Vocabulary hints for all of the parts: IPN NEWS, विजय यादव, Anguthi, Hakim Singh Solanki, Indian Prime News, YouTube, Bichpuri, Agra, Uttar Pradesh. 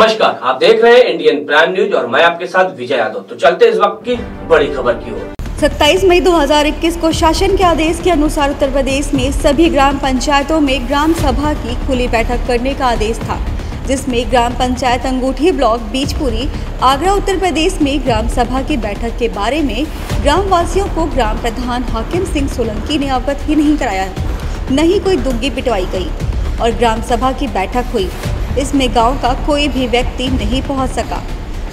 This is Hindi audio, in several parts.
नमस्कार, आप देख रहे हैं इंडियन प्राइम न्यूज और मैं आपके साथ विजय यादव। तो चलते इस वक्त की बड़ी खबर की ओर। 27 मई 2021 को शासन के आदेश के अनुसार उत्तर प्रदेश में सभी ग्राम पंचायतों में ग्राम सभा की खुली बैठक करने का आदेश था, जिसमें ग्राम पंचायत अंगूठी ब्लॉक बीचपुरी आगरा उत्तर प्रदेश में ग्राम सभा की बैठक के बारे में ग्रामवासियों को ग्राम प्रधान हाकिम सिंह सोलंकी ने अवगत ही नहीं कराया, न ही कोई दुग्गी पिटवाई गई और ग्राम सभा की बैठक हुई। इसमें गांव का कोई भी व्यक्ति नहीं पहुंच सका।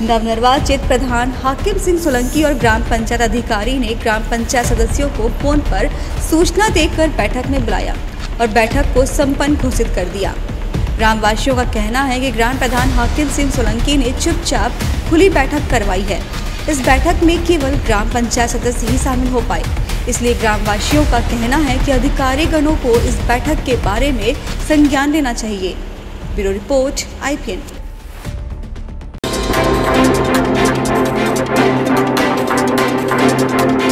नवनिर्वाचित प्रधान हाकिम सिंह सोलंकी और ग्राम पंचायत अधिकारी ने ग्राम पंचायत सदस्यों को फोन पर सूचना देकर बैठक में बुलाया और बैठक को संपन्न घोषित कर दिया। ग्रामवासियों का कहना है कि ग्राम प्रधान हाकिम सिंह सोलंकी ने चुपचाप खुली बैठक करवाई है। इस बैठक में केवल ग्राम पंचायत सदस्य ही शामिल हो पाए, इसलिए ग्रामवासियों का कहना है कि अधिकारीगणों को इस बैठक के बारे में संज्ञान लेना चाहिए। Bureau report IPN।